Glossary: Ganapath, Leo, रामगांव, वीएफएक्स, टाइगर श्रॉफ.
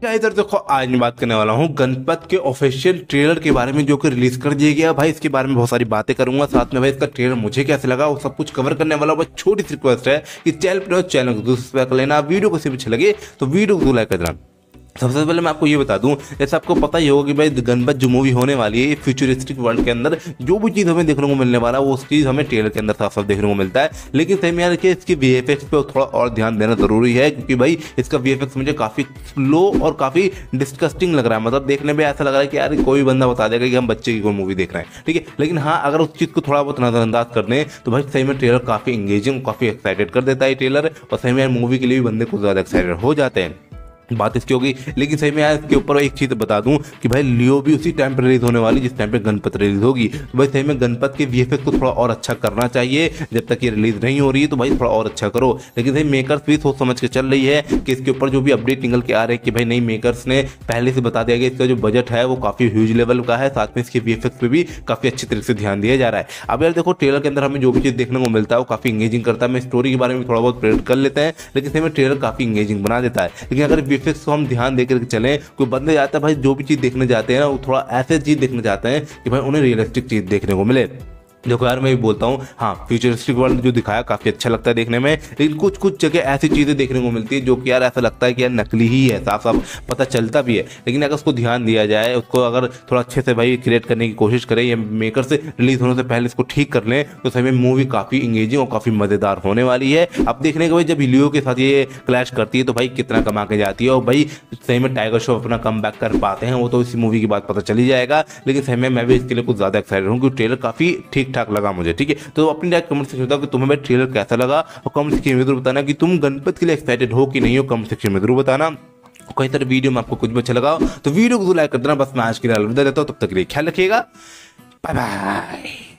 क्या इधर देखो आज मैं बात करने वाला हूँ गणपत के ऑफिशियल ट्रेलर के बारे में जो कि रिलीज कर दिया गया भाई। इसके बारे में बहुत सारी बातें करूंगा, साथ में भाई इसका ट्रेलर मुझे कैसे लगा वो सब कुछ कवर करने वाला हूँ। बस छोटी सी रिक्वेस्ट है कि चैनल को सब्सक्राइब कर लेना, वीडियो को सिर्फ अच्छी लगे तो वीडियो को लाइक कर देना। सबसे पहले मैं आपको ये बता दूं, जैसे आपको पता ही होगा कि भाई गणपत जो मूवी होने वाली है फ्यूचरिस्टिक वर्ल्ड के अंदर जो भी चीज़ हमें देखने को मिलने वाला है वो चीज़ हमें ट्रेलर के अंदर साफ साफ देखने को मिलता है। लेकिन सही में यार देखिए इसकी वीएफएक्स पे थोड़ा और ध्यान देना जरूरी है, क्योंकि भाई इसका वीएफएक्स मुझे काफ़ी स्लो और काफ़ी डिस्कस्टिंग लग रहा है। मतलब देखने में ऐसा लग रहा है कि यार कोई बंदा बता देगा कि हम बच्चे की कोई मूवी देख रहे हैं, ठीक है। लेकिन हाँ, अगर उस चीज़ को थोड़ा बहुत नज़रअंदाज कर दें तो भाई सही में ट्रेलर काफ़ी इंगेजिंग, काफ़ी एक्साइटेड कर देता है ट्रेलर, और सही में यार मूवी के लिए भी बंदे को ज़्यादा एक्साइटेड हो जाते हैं, बात इसकी होगी। लेकिन सही में यार इसके ऊपर एक चीज़ बता दूं कि भाई लियो भी उसी टाइम पर रिलीज होने वाली जिस टाइम पे गणपत रिलीज होगी। तो भाई सही में गणपत के वीएफएक्स को थोड़ा और अच्छा करना चाहिए, जब तक ये रिलीज नहीं हो रही है तो भाई थोड़ा और अच्छा करो। लेकिन सही मेकर्स भी सोच समझ के चल रही है कि इसके ऊपर जो भी अपडेट निकल के आ रहे हैं कि भाई नहीं मेकर्स ने पहले से बता दिया गया इसका जो बजट है वो काफ़ी ह्यूज लेवल का है, साथ में इसके वीएफएक्स पे भी काफ़ी अच्छे तरीके से ध्यान दिया जा रहा है। अब यार देखो ट्रेलर के अंदर हमें जो भी चीज़ देखने को मिलता है वो काफ़ी इंगेजिंग करता है। मैं स्टोरी के बारे में थोड़ा बहुत प्रेडिक्ट कर लेते हैं, लेकिन सही में ट्रेलर काफ़ी इंगेजिंग बना देता है। लेकिन अगर वीएफएक्स को हम ध्यान देकर चले, कोई बंदे जाता है भाई जो भी चीज़ देखने जाते हैं ना वो थोड़ा ऐसे चीज़ देखने जाते हैं कि भाई उन्हें रियलिस्टिक चीज़ देखने को मिले। देखो यार मैं भी बोलता हूँ, हाँ फ्यूचरिस्टिक वर्ल्ड जो दिखाया काफ़ी अच्छा लगता है देखने में, लेकिन कुछ कुछ जगह ऐसी चीज़ें देखने को मिलती है जो कि यार ऐसा लगता है कि यार नकली ही है, साफ साफ पता चलता भी है। लेकिन अगर उसको ध्यान दिया जाए, उसको अगर थोड़ा अच्छे से भाई क्रिएट करने की कोशिश करें या मेकर से रिलीज होने से पहले इसको ठीक कर लें तो सही में मूवी काफ़ी इंगेजिंग और काफ़ी मज़ेदार होने वाली है। अब देखने के भाई जब लियो के साथ ये क्लैश करती है तो भाई कितना कमा के जाती है, और भाई सही में टाइगर श्रॉफ अपना कम बैक कर पाते हैं वो तो इसी मूवी की बात पता चली जाएगा। लेकिन सही में मैं भी इसके लिए कुछ ज़्यादा एक्साइटेड हूँ क्योंकि ट्रेलर काफ़ी ठीक ठाक लगा मुझे, ठीक है। तो अपनी डायरेक्ट कमेंट सेक्शन बताओ कि तुम्हें भाई ट्रेलर कैसा लगा, और कमेंट सेक्शन में जरूर बताना कि तुम गणपत के लिए एक्साइटेड हो कि नहीं हो, कमेंट सेक्शन में जरूर बताना। कहीं तरह वीडियो में आपको कुछ भी अच्छा लगा तो वीडियो को जरूर लाइक कर देना। बस मैं आज के लिए अलविदा देता हूँ, तब तक के लिए ख्याल रखिएगा, बाय बाय।